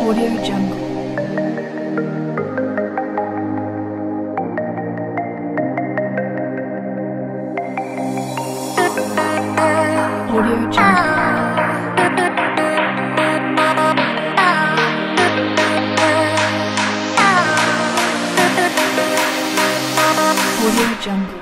AudioJungle. AudioJungle. AudioJungle. AudioJungle.